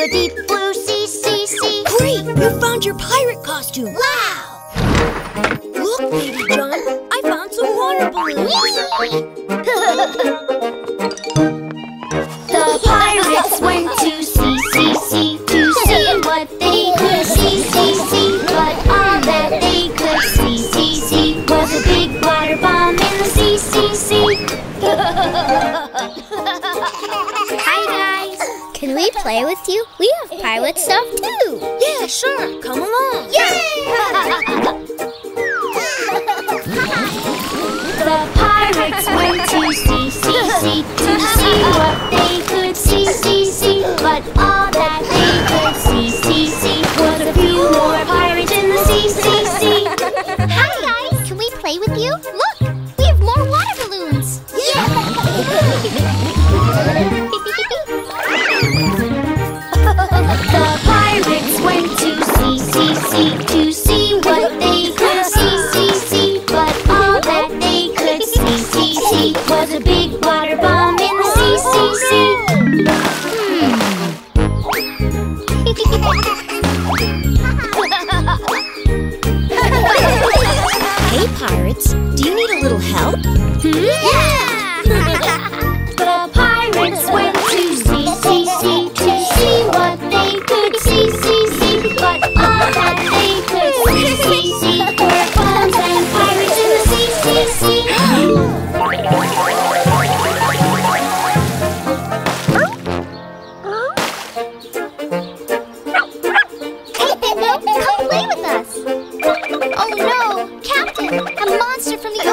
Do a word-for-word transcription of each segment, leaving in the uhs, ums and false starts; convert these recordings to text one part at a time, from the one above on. the deep blue sea, sea, sea. Great! You found your pirate costume! Wow! Look, Baby John, I found some water balloons! The pirates went to sea, sea, sea, to see what they could see, see, see. But all that they could see, see, see, was a big water bomb in the sea, sea, sea. Hi guys! Can we play with you? We have pirate stuff too! Yeah, sure! Come along! Yay! The pirates went to sea, sea, sea, to see what they see, see, see, but all that they could see, see, see, was a few more pirates in the sea, sea, sea. Hi guys, can we play with you? Look, we have more water balloons. Yeah! The pirates went to sea, sea, sea, to see what they could see, see, see, but all that they could see, see, see, was a big water bomb in the sea, sea, sea. Hey pirates, do you need a little help? Hmm? Yeah! The pirates went to sea, sea, sea, to see what they could see, see, see, but all that they could see, see, see, were bombs and pirates in the sea, sea, sea.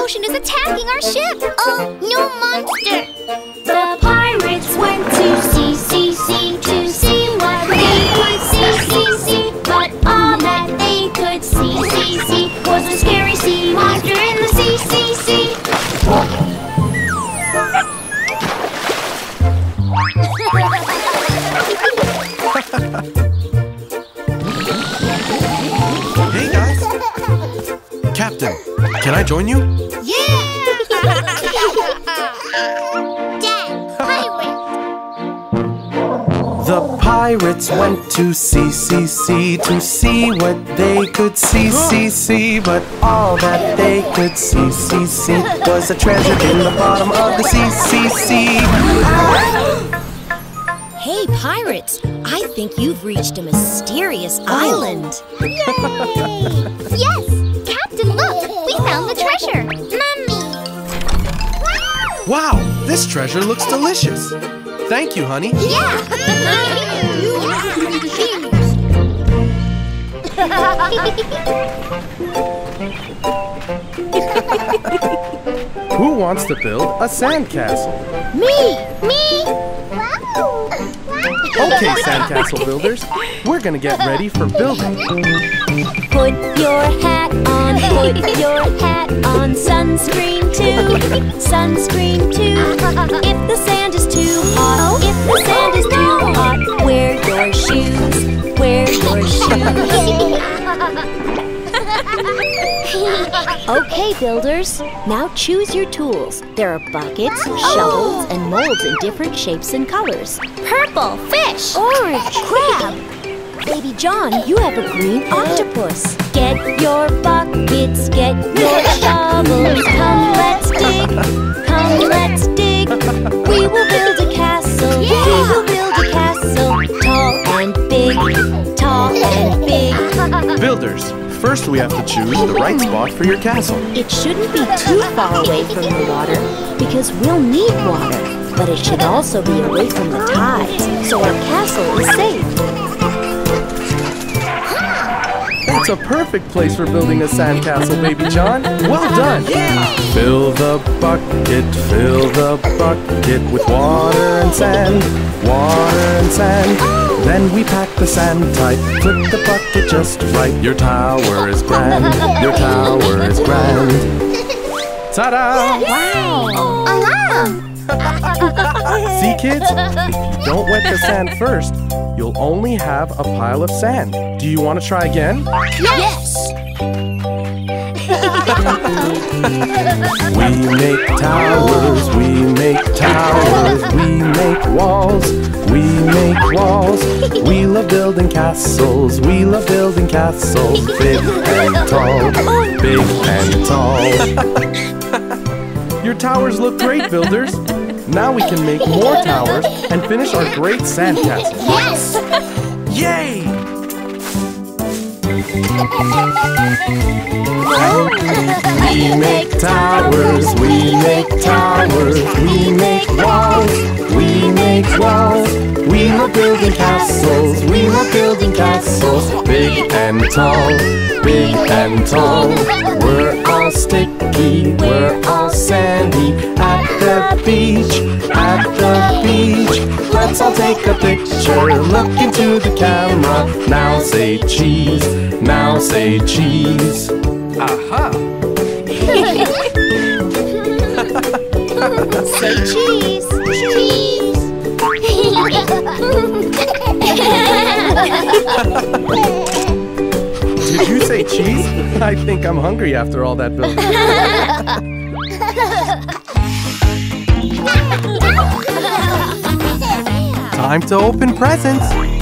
Is attacking our ship. Oh, no monster! The pirates went to sea, sea, sea, to see what they could see, see, see, but all that they could see, see, see, was a scary sea monster in the sea, sea, sea. Hey guys, Captain, can I join you? Pirates went to sea, sea, sea, to see what they could see, see, see, but all that they could see, see, see, was a treasure in the bottom of the sea, sea, sea. Hey pirates, I think you've reached a mysterious island. Yay! Yes, Captain, look, we found the treasure. Mommy! Wow, this treasure looks delicious. Thank you, honey. Yeah! Who wants to build a sandcastle? Me! Me! Wow. Wow. Okay, sandcastle builders, we're gonna get ready for building. Put your hat on, put your hat on, sunscreen too, sunscreen too. If the sand is too hot, if the sand is too hot, wear your shoes, wear your shoes. Okay, builders, now choose your tools. There are buckets, shovels, and molds in different shapes and colors. Purple fish! Orange crab! Baby John, you have a green octopus. Get your buckets, get your shovels. Come, let's dig. Come, let's dig. We will build a castle. Yeah. We will build a castle. Tall and big. Tall and big. Builders, first we have to choose the right spot for your castle. It shouldn't be too far away from the water because we'll need water. But it should also be away from the tides so our castle is safe. It's a perfect place for building a sandcastle, Baby John. Well done. Yeah. Fill the bucket, fill the bucket with water and sand, water and sand. Oh. Then we pack the sand tight, flip the bucket just right. Your tower is grand, your tower is grand. Ta-da! Wow! Uh-huh. See, kids? If you don't wet the sand first, you'll only have a pile of sand. Do you want to try again? Yes! We make towers, we make towers, we make walls, we make walls. We love building castles, we love building castles. Big and tall, big and tall. Your towers look great, builders. Now we can make more towers and finish our great sandcastle. Yes! Yay! We make towers, we make towers, we make walls, we make walls. We love building castles, we love building castles. Big and tall, big and tall. We're all sticky, we're all sandy. At the beach, at the beach. Let's all take a picture, look into the camera. Now say cheese, now say cheese. Aha! Say cheese, cheese. Did you say cheese? I think I'm hungry after all that building. Time to open presents. Bye.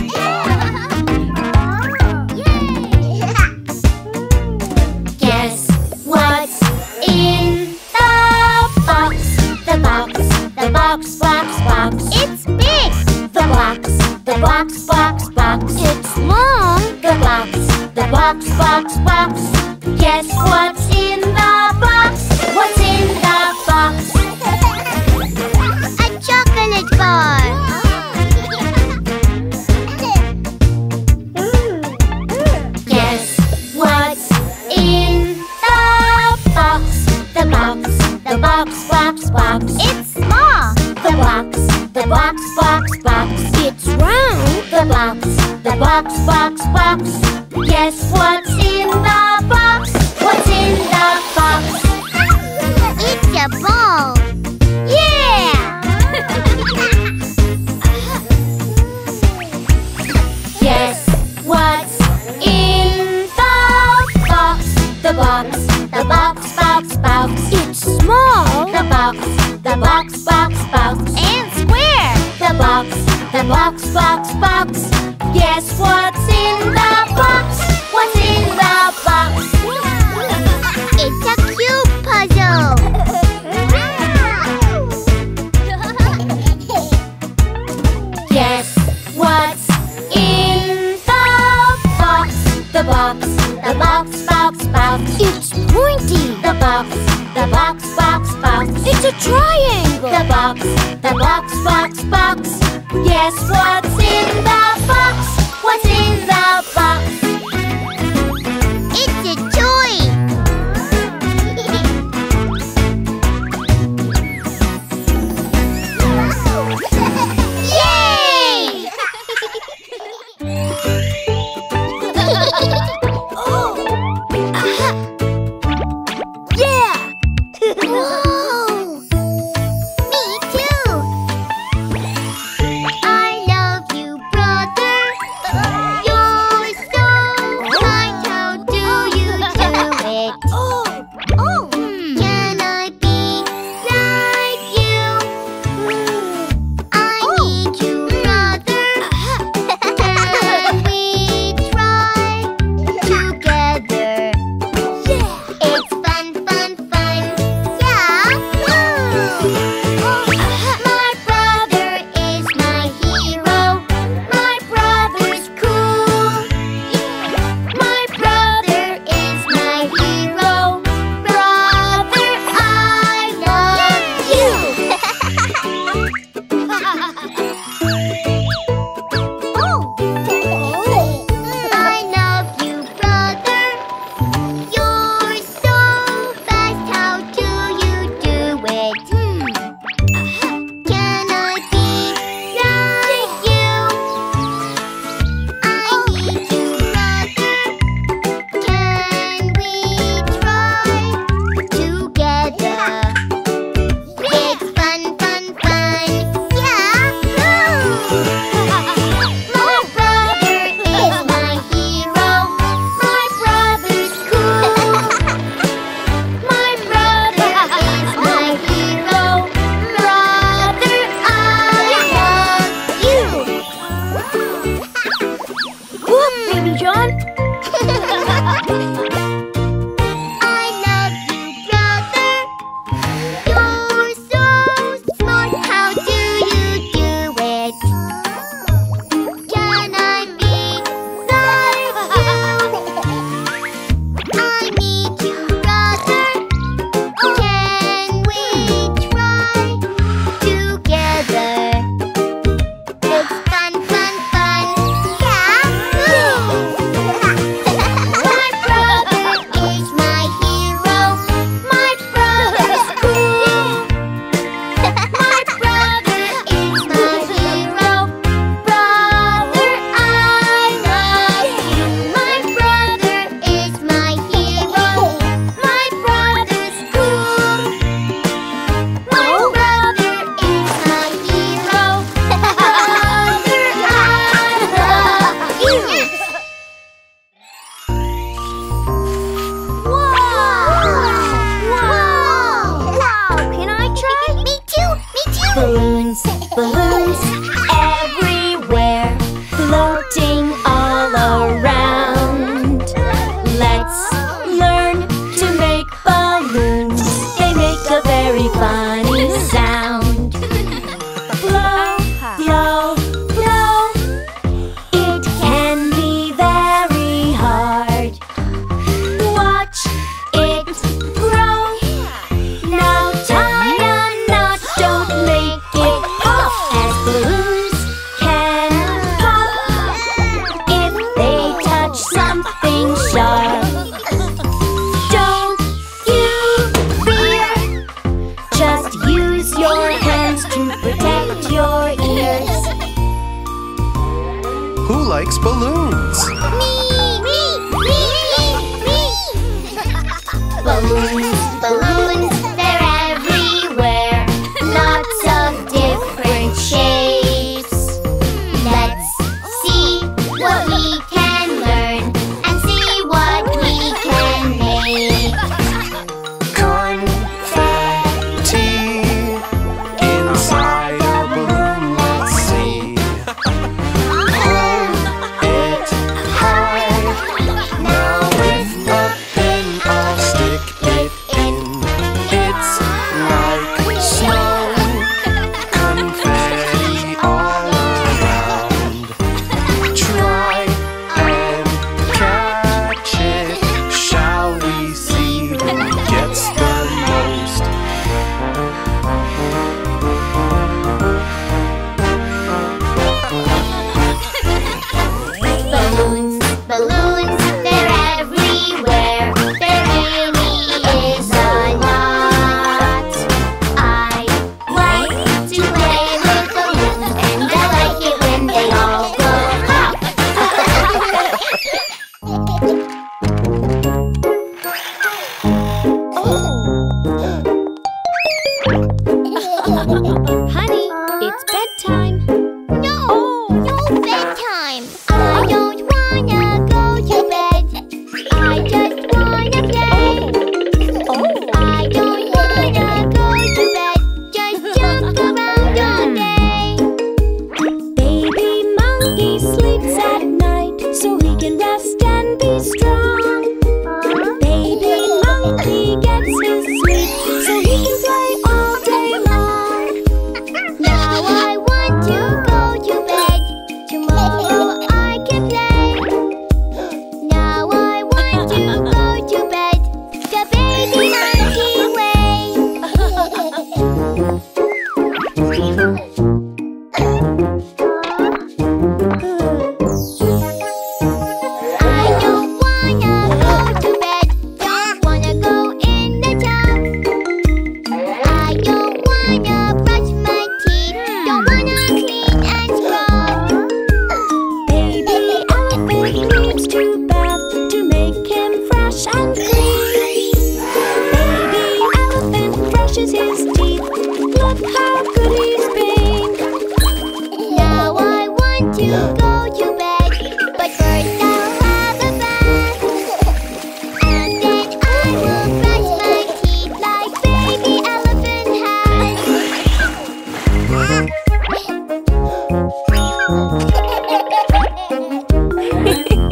Baby John.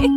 There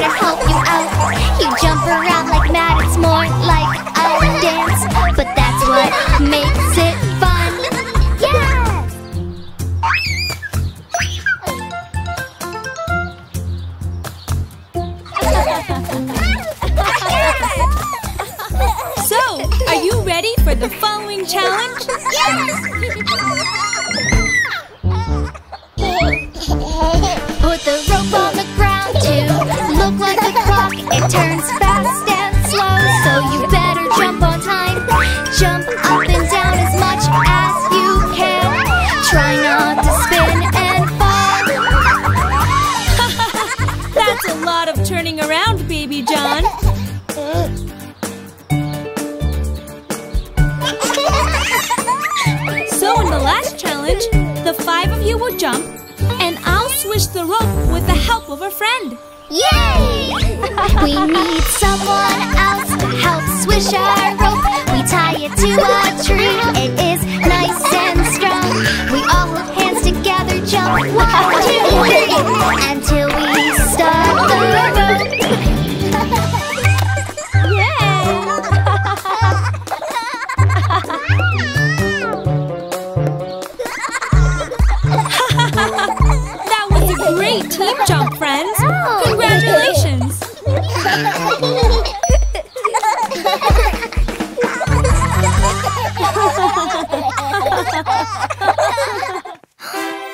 to help you out. You jump around like mad, it's more like Try not to spin and fall. That's a lot of turning around, Baby John. So in the last challenge, the five of you will jump, and I'll swish the rope with the help of a friend. Yay! We need someone else to help swish our rope. We tie it to a tree. It is nice and strong. We all hold hands together, jump one, two, three, until we stop the rope. Yay! That was a great team jump, friends. Congratulations!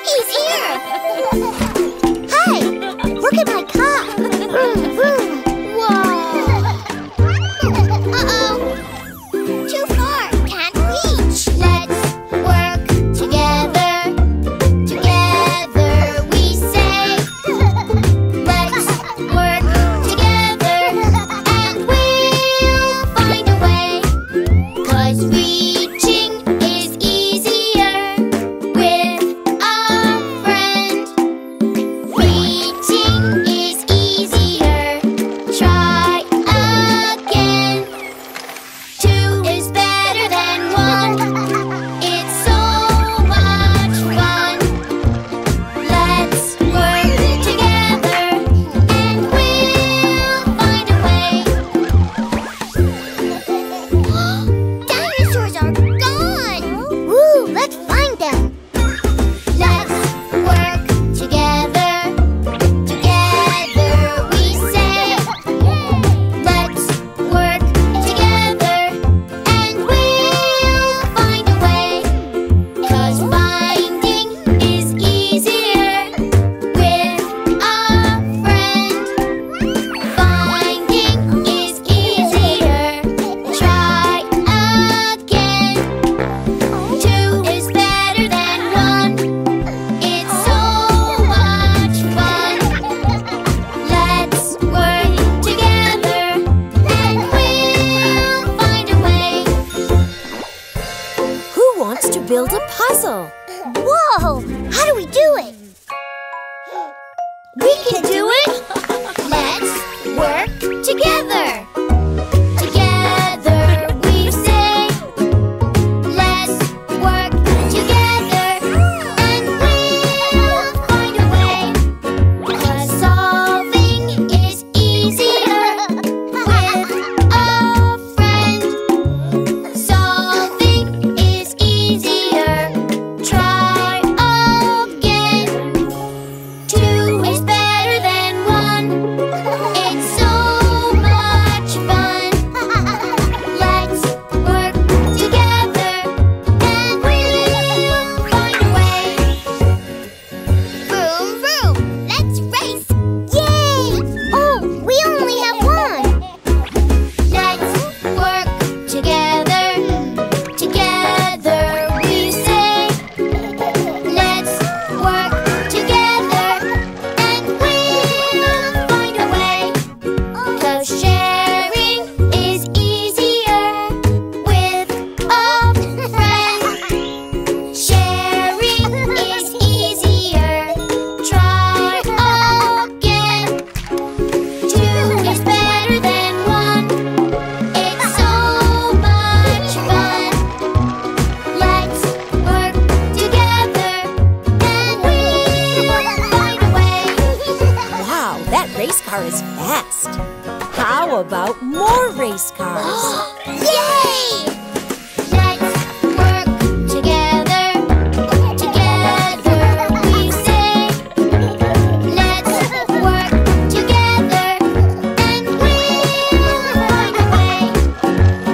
He's here! Hey! Look at my car! Whoa! Uh-oh! Too far! Can't reach! Let's work together. Together we say. Let's work together and we'll find a way. 'Cause reaching is easier with a friend. Reaching is easier. Try again. Two is better than one. It's so much fun. Let's work together and we'll find a way. Dinosaurs are gone! Woo, let's find them! Let's work together. Together we say. Let's work together and we'll find a way. 'Cause finding is easier with a friend. Finding is easier. Try again. Two is better than one. It's so much fun. Let's work together and we'll find a way. Who wants to build a puzzle? Whoa! How do we do it? We can do it! Let's work together. Together we say. Let's work together and we'll find a way. 'Cause solving is easier with a friend. Solving is easier. Try again. Two is better than one. It's so much fun. Let's work together and we'll find a way. Vroom, vroom. Let's race. Yay! Oh, we only have one. Let's work together. Together we say. Let's work together and we'll find a way. 'Cause sharing is easier with a friend. Sharing is easier. Try again. Two is better than one. It's so much fun. Let's work together and we'll find a way. Wow, that race car is fast. How about more race cars? Yay! Let's work together. Together we say. Let's work together and we'll find a way.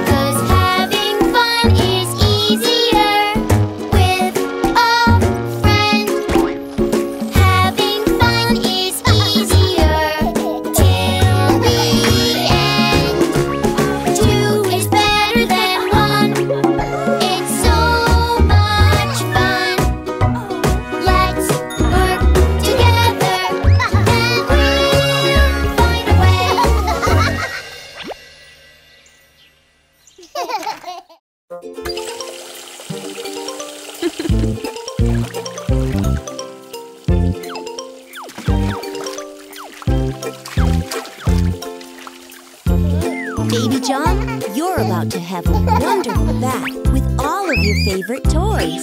'Cause having fun is easier with a friend. Having fun is easier till the end. Two is better have a wonderful bath with all of your favorite toys.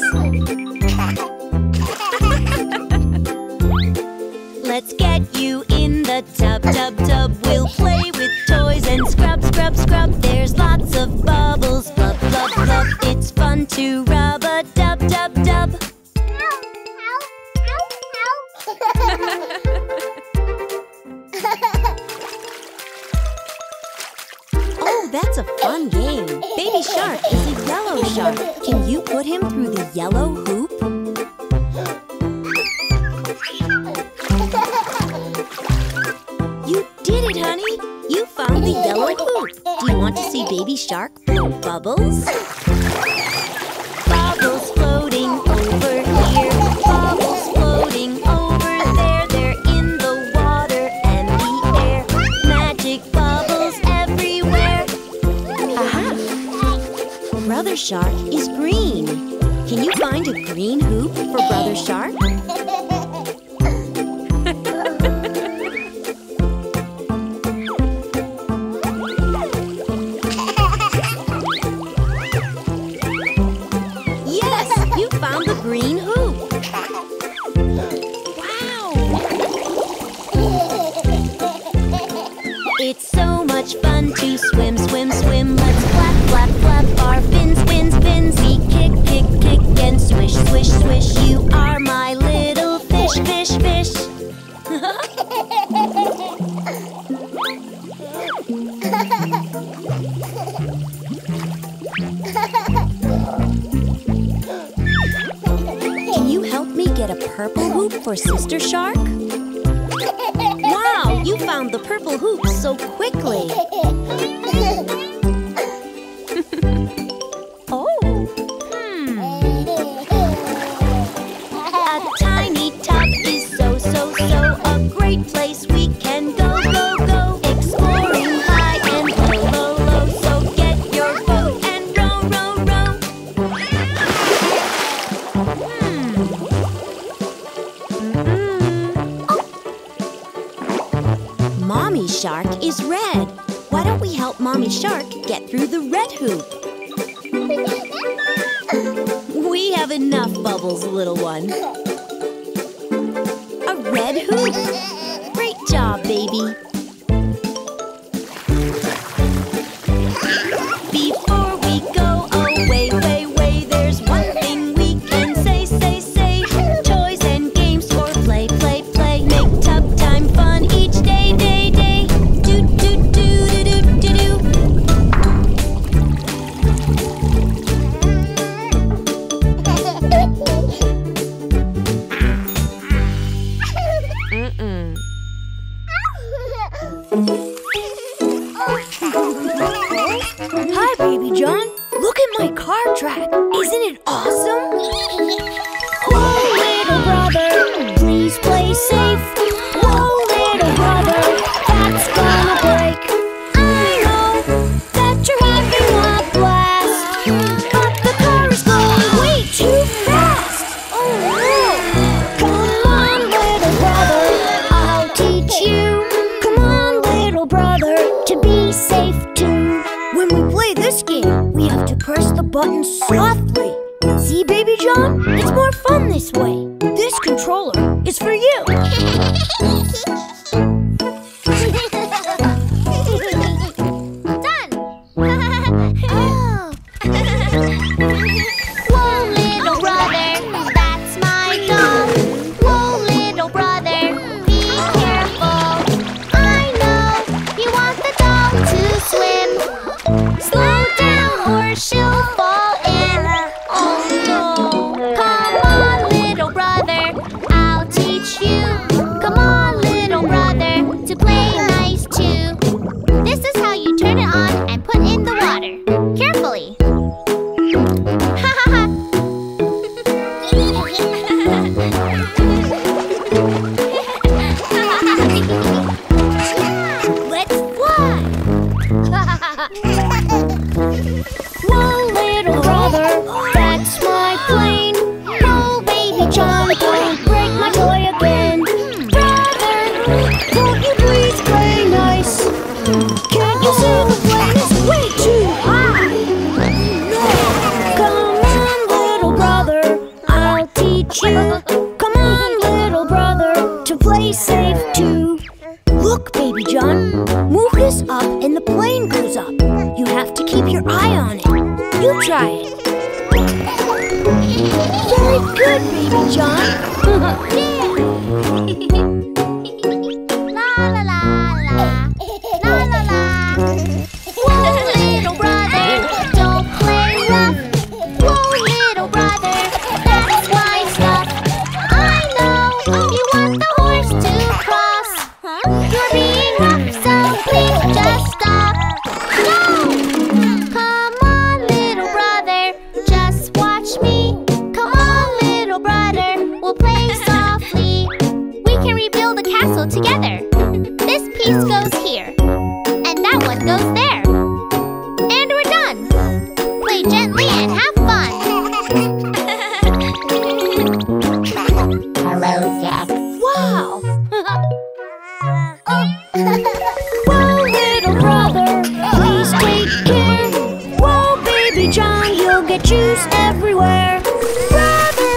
Let's get you in the tub, tub, tub. We'll play with toys and scrub, scrub, scrub. There's lots of bubbles, blub, blub, blub. It's fun to rub a dub, dub, dub. Oh, that's a fun game. Baby Shark is a yellow shark. Can you put him through the yellow hoop? You did it, honey. You found the yellow hoop. Do you want to see Baby Shark blow bubbles? Bubbles floating over here. Bubbles floating over there. They're in the water and the air. Magic bubbles everywhere. Aha! Brother Shark is green. Can you find a green hoop for Brother Shark? Sister Shark? Wow, you found the purple hoop so quickly. Oh. Hmm. A tiny tub is so, so, so a great place we can go, go, go. Exploring high and low, low, low. So get your boat and row, row, row. Hmm. Mommy Shark is red. Why don't we help Mommy Shark get through the red hoop? We have enough bubbles, little one. A red hoop. Great job, baby. Before we go away, way, way, there's one thing we can say, say, say. Toys and games for play, play, play. Make tub time fun each day, day. Can't you see the plane is way too high? play safe too. Look, Baby John, Mook is up and the plane goes up. You have to keep your eye on it. You try it. Very good, Baby John. La la la la, la la la. Whoa, little brother, don't play rough. Whoa, little brother, that's my stuff. I know you want the horse to cross. You're being rough, so please just stop. No! Come on, little brother, just watch me. Come on, little brother, we'll play softly. We can rebuild a castle together. This piece goes here, and that one goes there. And we're done! Play gently and have fun! Hello, Jack. Wow! Whoa, little brother, please take care. Whoa, Baby John, you'll get juice everywhere. Brother,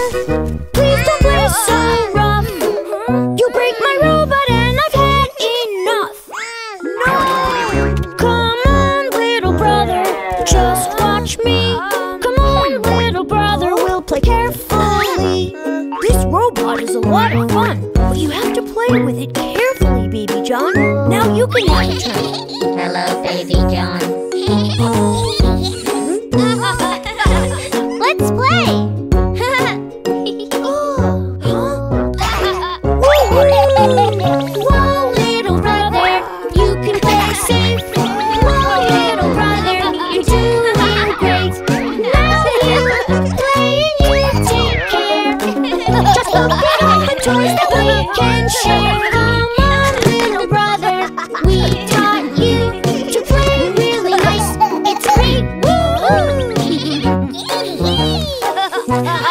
please don't play so rough. You break my robot and I've had enough. Come on, little brother, just watch me. Come on, little brother, we'll play carefully. This robot is a lot of fun, but you have to play with it carefully, Baby John. Now you can have a turn. Hello, Baby John. Let's play. Whoa, little brother, you can play safe. Whoa, little brother, you're doing great. Now you play and you take care. Just look at all the toys that we can share. Come on, little brother, we taught you to play really nice. It's great. Woo! Bye-bye.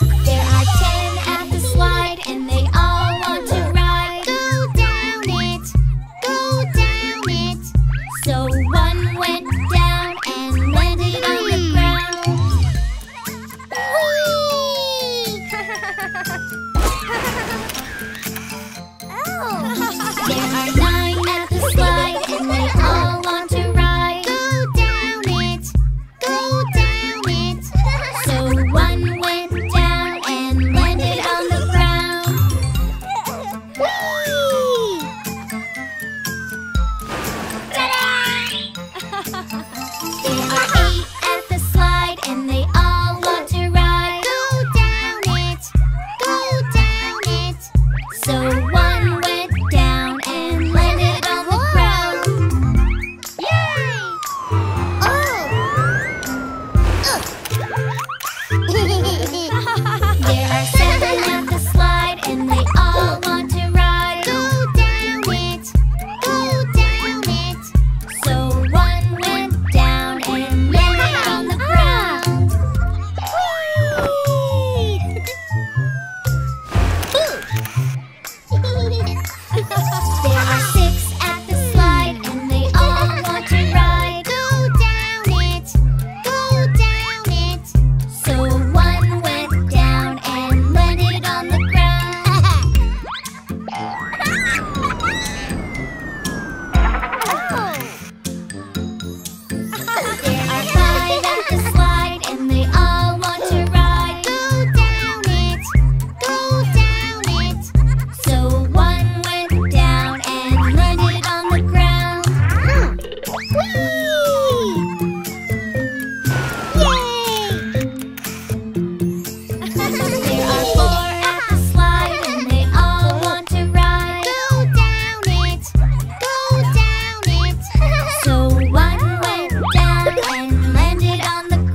There are ten at the slide, and they all want to ride. Go down it, go down it. So one went down and landed on the ground. Whee! Oh! There are nine at the slide, and they all want to ride. Go down it, go down it. So one went down and landed on the ground. Whee! There are eight at the slide, and they all want to ride. Go down it, go down it. So one went down and landed on the ground. Yay! Oh! There are seven at the slide, and they all want to ride. Go down it, go down it. So one went down and landed on the ground. There are six at the slide, and they all want to ride. Go down it, go down it. So one went down and landed on the ground. There are five at the slide, and they all want to ride. Go down it, go down it. So one went down and landed on the ground. Whee! Yay! There are four at the slide, and they all want to ride. Go down it, go down it. So one went down and landed on the ground.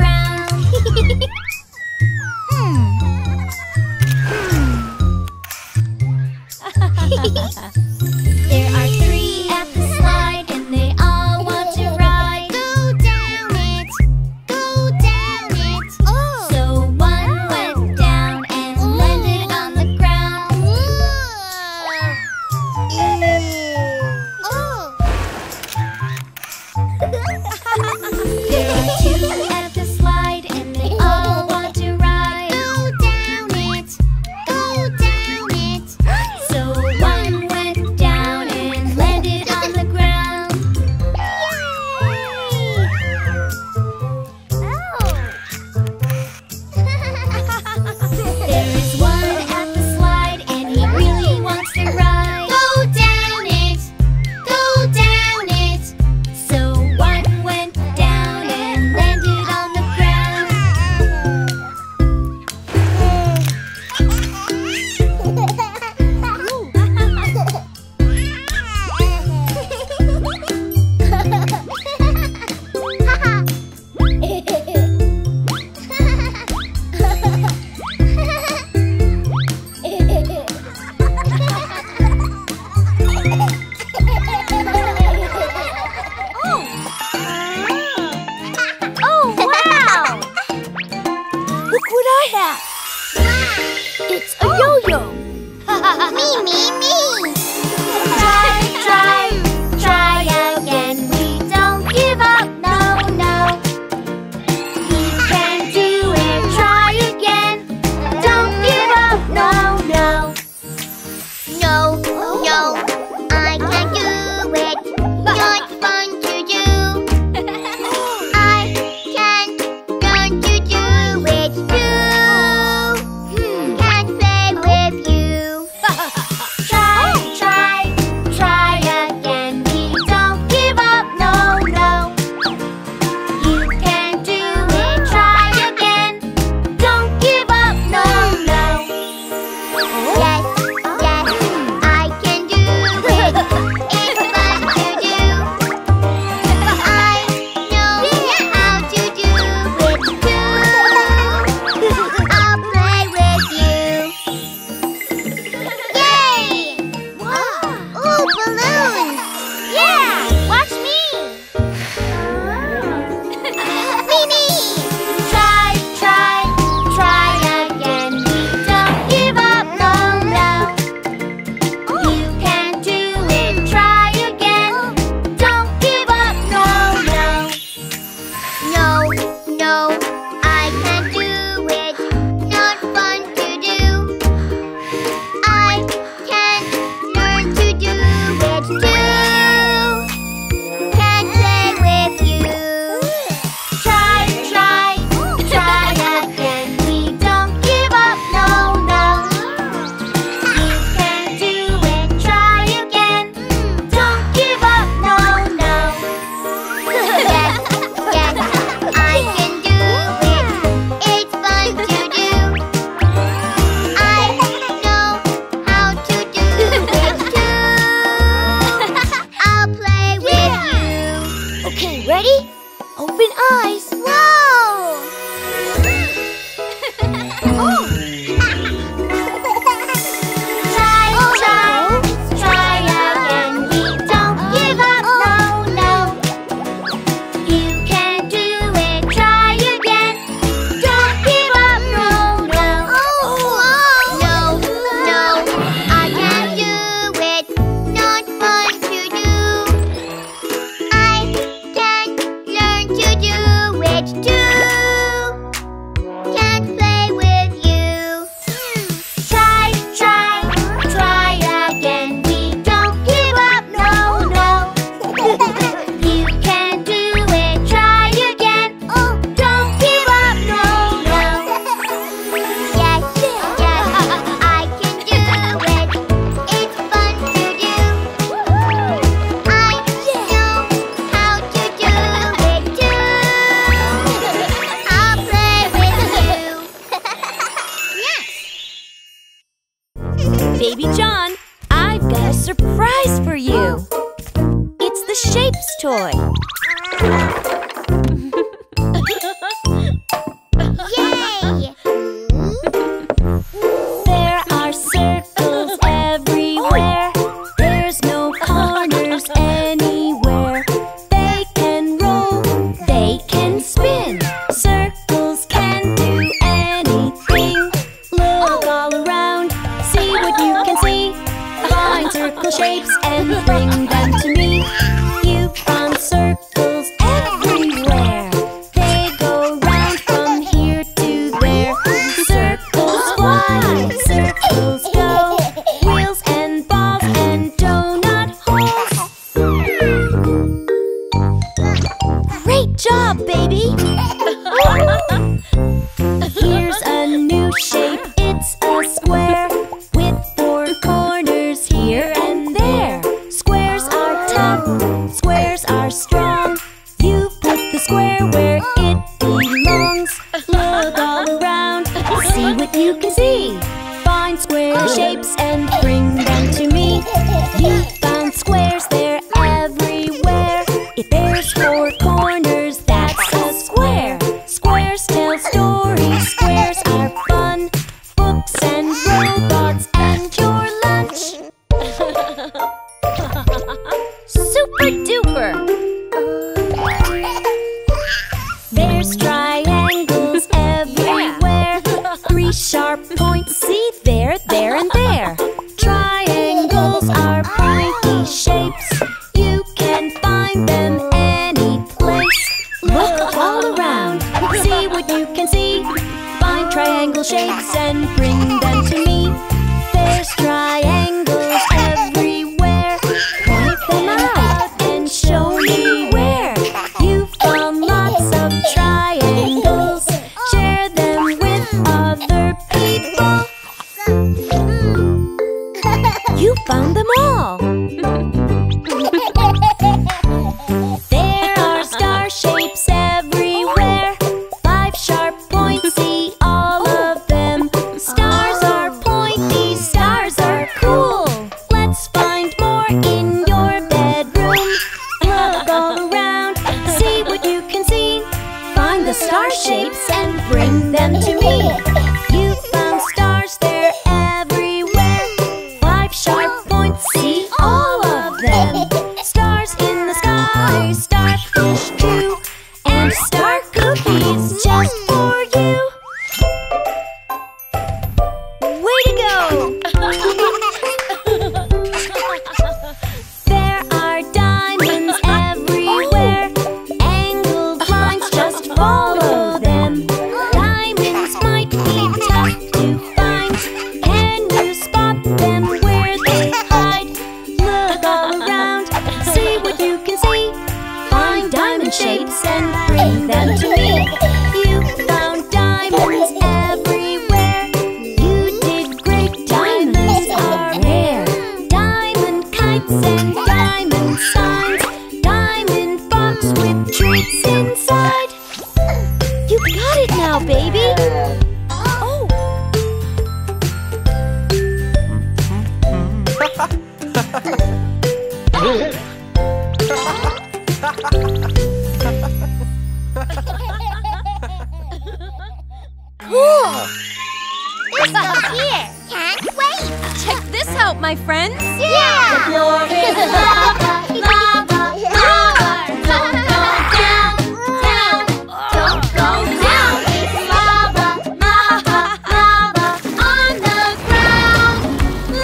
There are three at the slide, and they all want to ride. Go down it, go down it. So one went down and landed on the ground. surprise for you. It's the Shapes toy. Yay! There are circles everywhere. There's no corners anywhere. They can roll, they can spin. Circles can do anything. Look all around, see what you can see. Find circle shapes and bring them to me. You found circles everywhere. They go round from here to there. Circles fly, circles go. Wheels and balls and donut holes. Great job, baby! Here's a new shape, it's a square. Squares are strong. You put the square where it belongs. Look all around, see what you can see. Find square shapes and bring them to me. You found squares, they're everywhere. If there's four corners, that's a square. Squares tell stories, squares are fun. Books and robots and your lunch. Super duper! There's triangles everywhere. Three sharp points, see there, there, and there. Triangles are pointy shapes. You can find them any place. Look all around, see what you can see. Find triangle shapes and bring them to me. There's triangles everywhere. Point them out and show me where. You found lots of triangles. Share them with other people. You found them all. There are star shapes everywhere. Five sharp points, see all of them. Stars are pointy, stars are cool. Let's find more in your bedroom. Look all around, see what you can see. Find the star shapes and bring them to me. You found stars, they're everywhere. Five sharp points, see all of them. Stars in the sky, starfish too, and star cookies just for you. Way to go! There are diamonds everywhere. Angled lines, just follow them. Diamonds might be tough to find. Can you spot them where they hide? Look all around, see what you can see. Find diamond shapes and bring them to me. You found diamonds everywhere. You did great, diamonds are rare. Diamond kites and diamond signs, diamond box with treats inside. You got it now, baby. Oh. Cool. It's all here. Can't wait. Check this out, my friends. Yeah. The floor is lava, lava, lava. Don't go down, down. Don't go down. It's lava, lava, lava on the ground.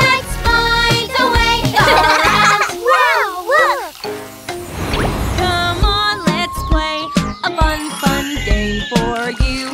Let's find a way around. Wow, look. Come on, let's play a fun, fun game for you.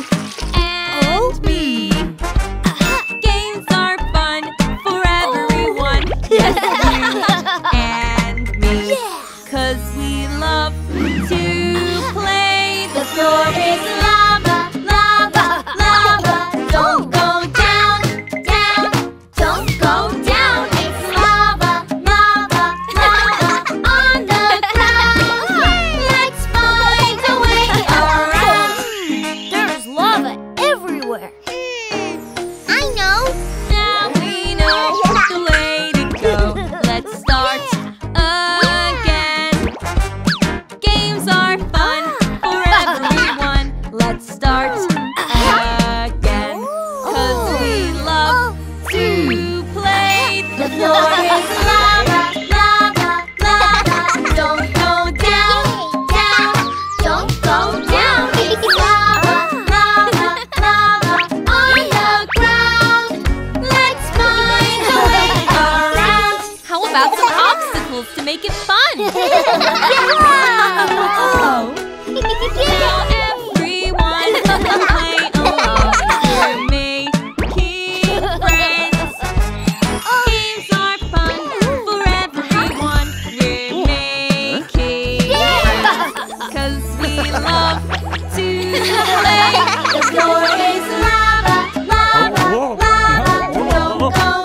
I know. Now we know the way to go. Let's tools to make it fun! Yeah! Oh. Now everyone can play along. We're making friends. Games are fun for everyone. We're making friends, 'cause we love to play. The floor is lava, lava, lava. Don't go down.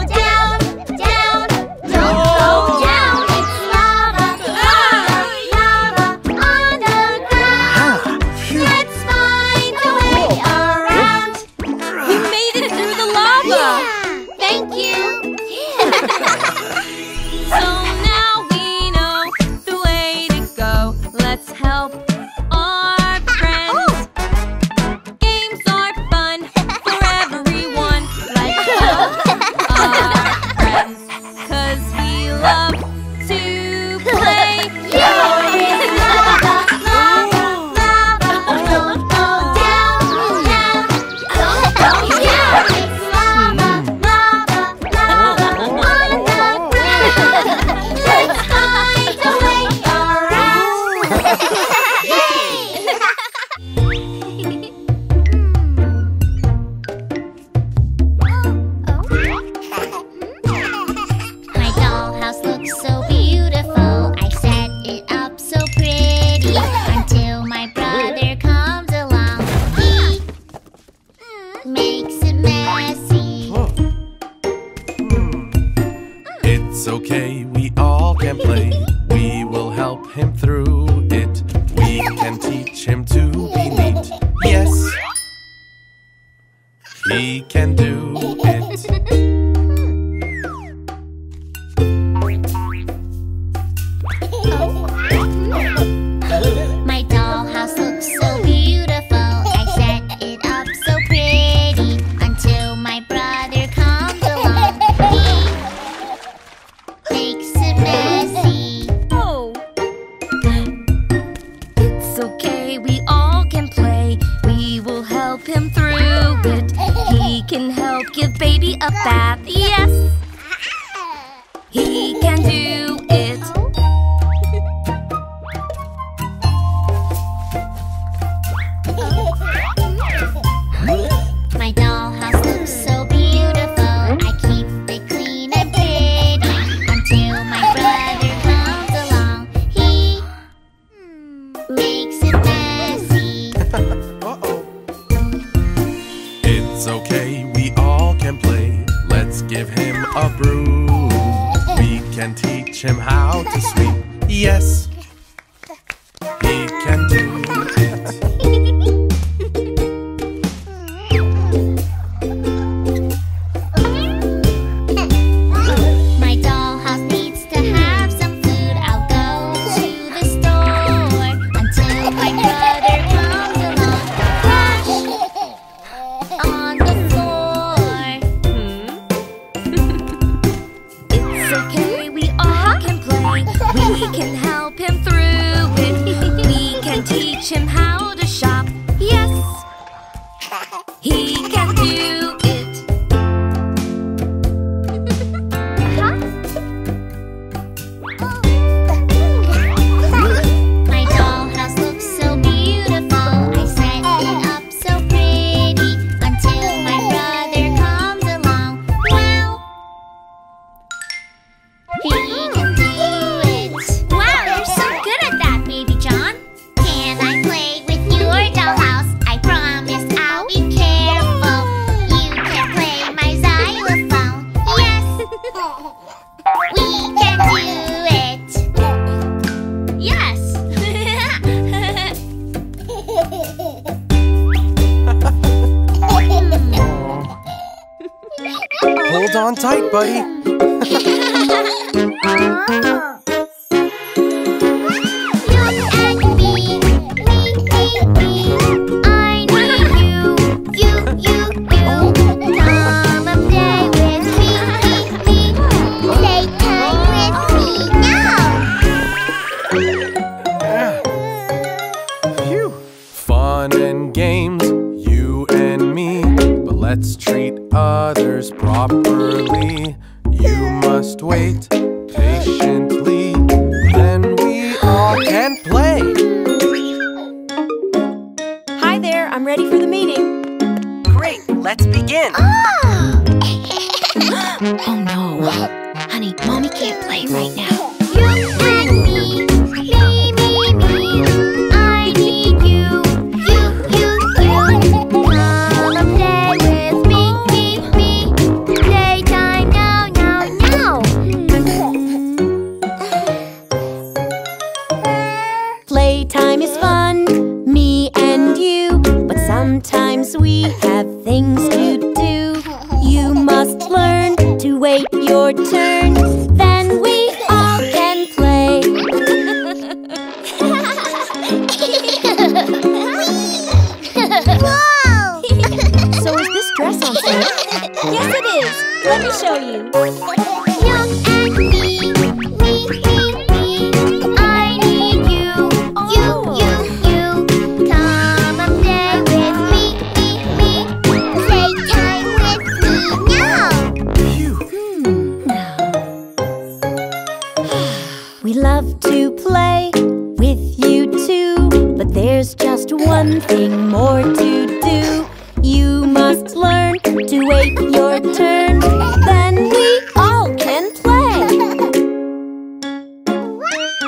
We love to play with you too, but there's just one thing more to do. You must learn to wait your turn, then we all can play.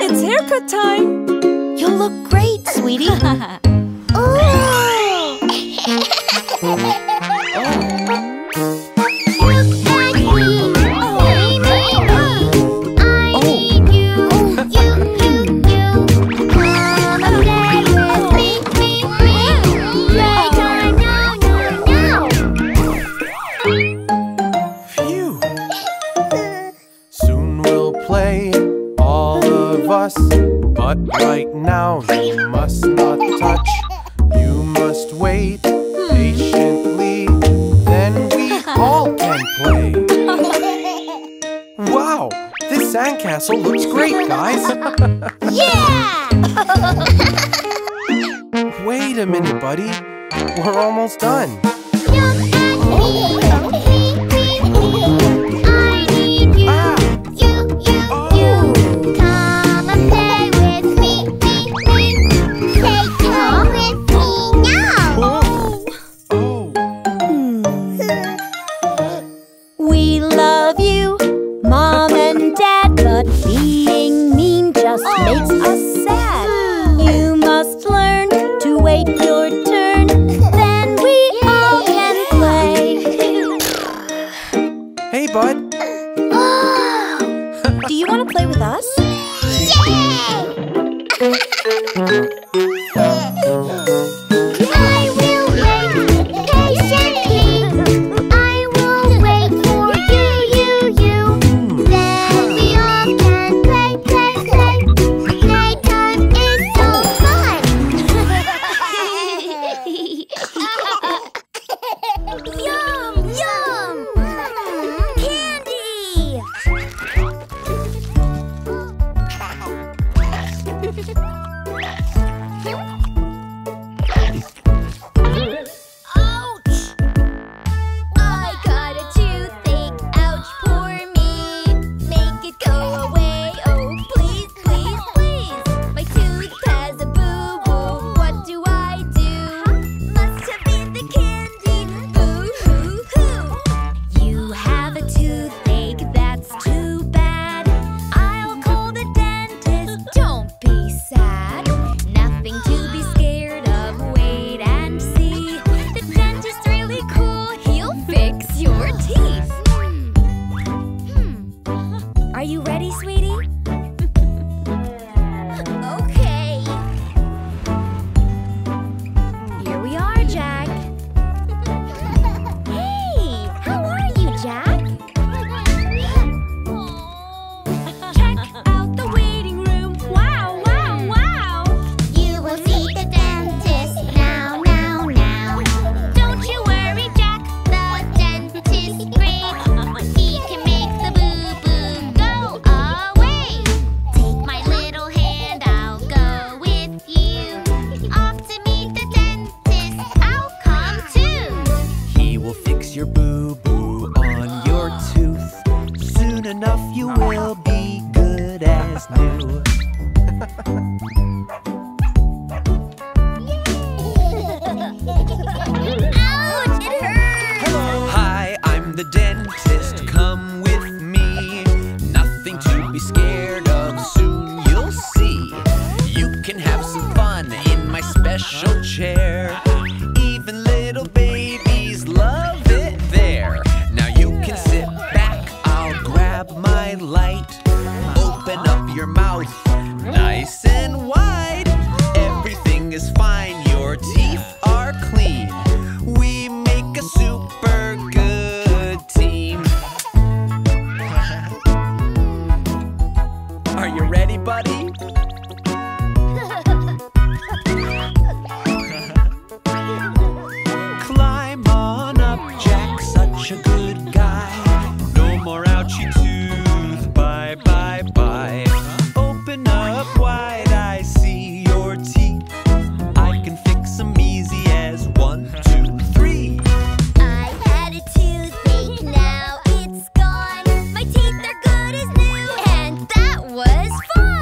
It's haircut time! You look great, sweetie! Ooh! But right now you must not touch. You must wait patiently, then we all can play. Wow! This sandcastle looks great, guys! Yeah! Wait a minute, buddy. We're almost done. Look at me! Fun!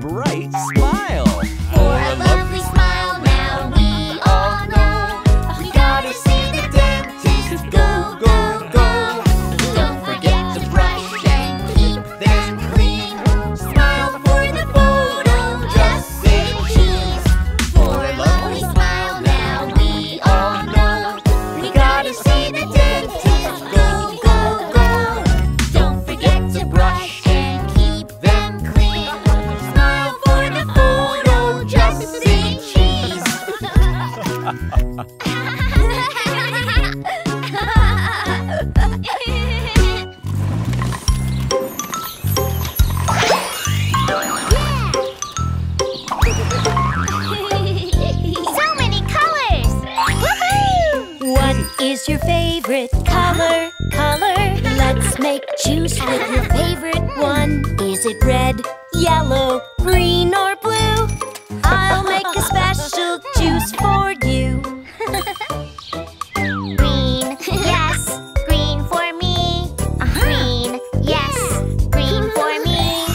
bright smile. For a lovely smile now we all know we gotta see the dentist. Go, go, go. Don't forget to brush and keep them clean. Smile for the photo, just say cheese. For a lovely smile now we all know we gotta see the dentist. Go, go, go. Don't forget to brush. Is your favorite color, color? Let's make juice with your favorite one. Is it red, yellow, green or blue? I'll make a special juice for you. Green, yes, green for me. Green, yes, green for me.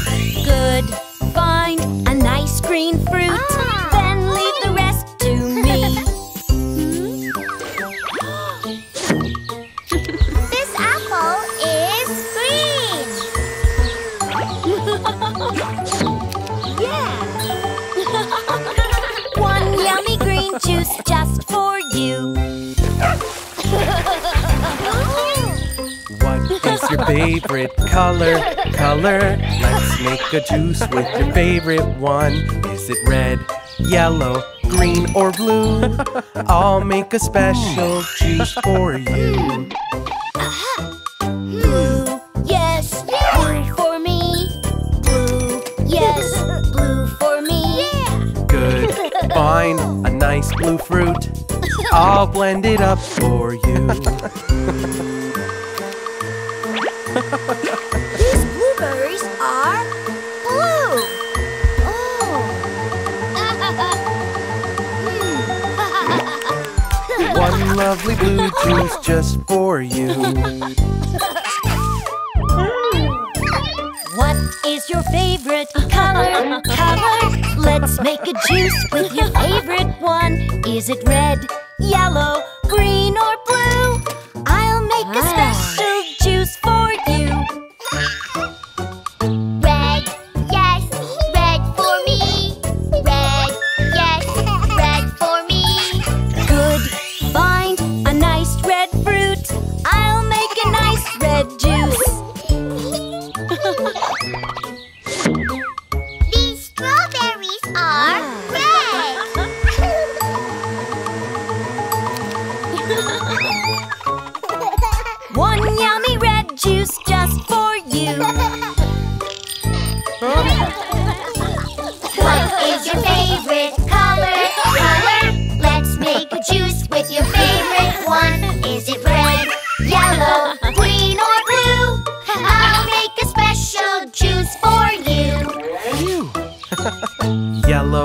Good, find a nice green fruit. Then leave the rest to me. Juice just for you. What is your favorite color? Color? Let's make a juice with your favorite one. Is it red, yellow, green, or blue? I'll make a special juice for you. Find a nice blue fruit. I'll blend it up for you. These blueberries are blue. Oh. One lovely blue juice just for you. What is your favorite color? Color? Let's make a juice with your favorite one. Is it red, yellow, green or blue? I'll make ah. a special juice for you. Red, yes, red for me. Red, yes, red for me. Good, find a nice red fruit. I'll make a nice red juice.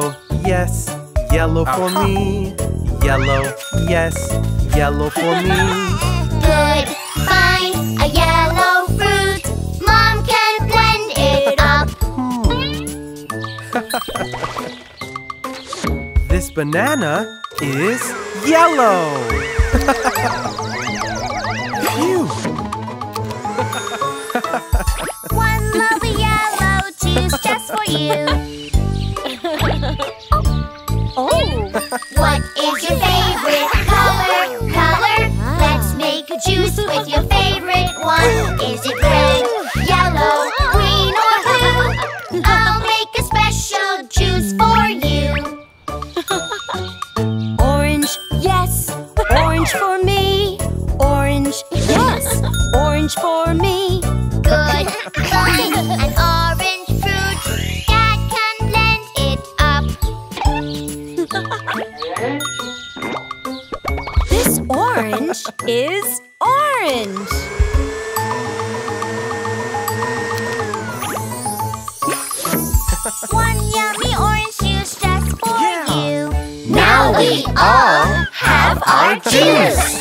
Yellow, yes, yellow for me. Yellow, yes, yellow for me. Good, find a yellow fruit. Mom can blend it up. Hmm. This banana is yellow. Phew. One lovely yellow juice just for you. What is your favorite color? Color? Let's make a juice with your favorite one. Is it red, yellow, green or blue? I'll make a special juice for you. Orange, yes, orange for me. Orange, yes, orange for me. Good, find an orange fruit. Dad can blend it up. Orange is orange. One yummy orange juice just for yeah. you. Now we all have our juice.